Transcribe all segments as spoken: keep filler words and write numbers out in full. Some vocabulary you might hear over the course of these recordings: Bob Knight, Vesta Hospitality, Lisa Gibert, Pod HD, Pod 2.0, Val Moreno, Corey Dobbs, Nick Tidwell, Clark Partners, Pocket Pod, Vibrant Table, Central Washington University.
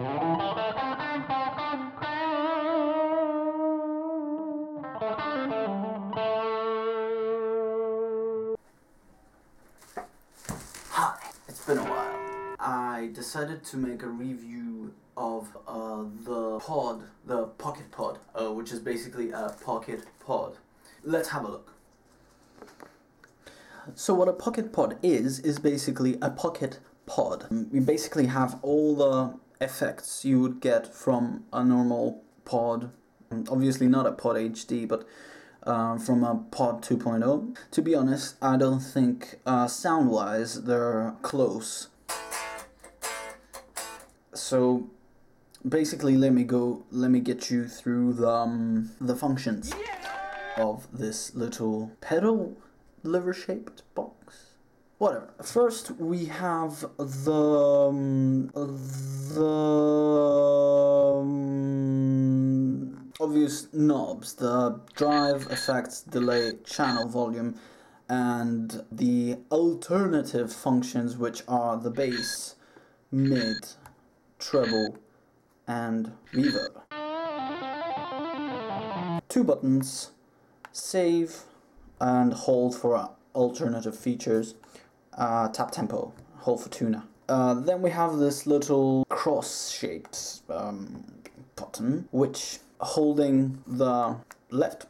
Hi, it's been a while. I decided to make a review of uh, the pod, the Pocket Pod, uh, which is basically a Pocket Pod. Let's have a look. So what a Pocket Pod is, is basically a Pocket Pod. We basically have all the effects you would get from a normal pod, obviously not a Pod H D, but uh, from a Pod two point oh. To be honest, I don't think uh, sound-wise they're close. So basically let me go, let me get you through the, um, the functions yeah! of this little pedal lever-shaped box. Whatever. First, we have the um, the um, obvious knobs: the drive, effects, delay, channel, volume, and the alternative functions, which are the bass, mid, treble, and reverb. Two buttons: save and hold for alternative features. Uh, tap tempo, hold for tuner. Uh, then we have this little cross-shaped um, button, which holding the left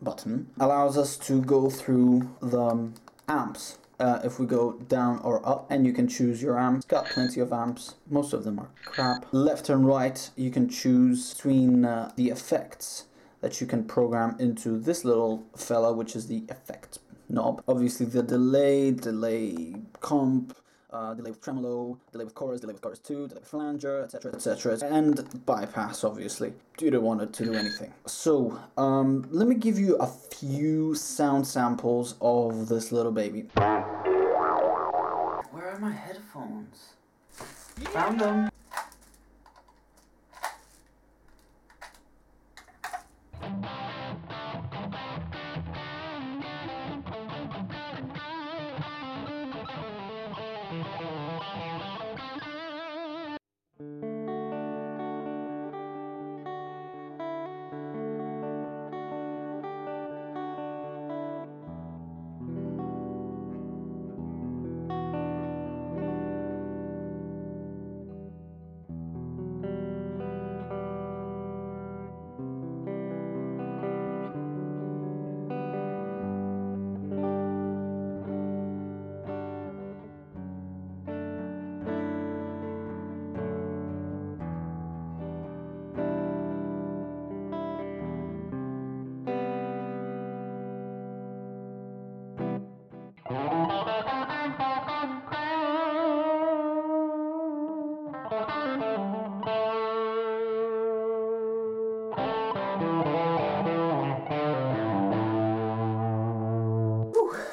button allows us to go through the um, amps. Uh, if we go down or up, and you can choose your amps. It's got plenty of amps. Most of them are crap. Left and right, you can choose between uh, the effects that you can program into this little fella, which is the effect knob. Obviously the delay, delay comp, uh, delay with tremolo, delay with chorus, delay with chorus two, delay with flanger, etc, etc, and bypass, obviously. You don't want it to do anything. So, um, let me give you a few sound samples of this little baby. Where are my headphones? Yeah. Found them!